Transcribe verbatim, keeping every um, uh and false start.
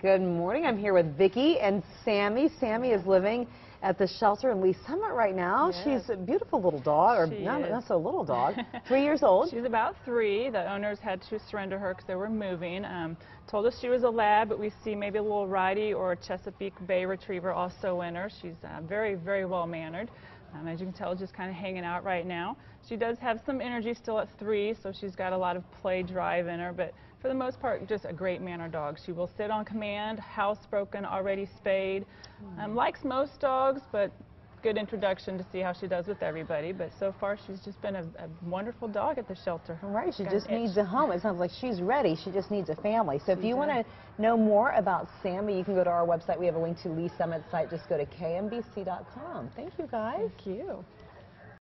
Good morning. I'm here with Vicky and Sammy. Sammy is living at the shelter in Lee Summit right now. Yes. She's a beautiful little dog, or not, not so little dog, three years old. She's about three. The owners had to surrender her because they were moving. Um, told us she was a lab, but we see maybe a little Ridey or a Chesapeake Bay Retriever also in her. She's uh, very, very well mannered. Um, as you can tell, just kind of hanging out right now. She does have some energy still at three, so she's got a lot of play drive in her, but for the most part, just a great mannered dog. She will sit on command, housebroken, already spayed. Um, likes most dogs, but good introduction to see how she does with everybody. But so far, she's just been a, a wonderful dog at the shelter. Right, she just needs a home. It sounds like she's ready. She just needs a family. So if you want to know more about Sammy, you can go to our website. We have a link to Lee Summit's site. Just go to K M B C dot com. Thank you, guys. Thank you.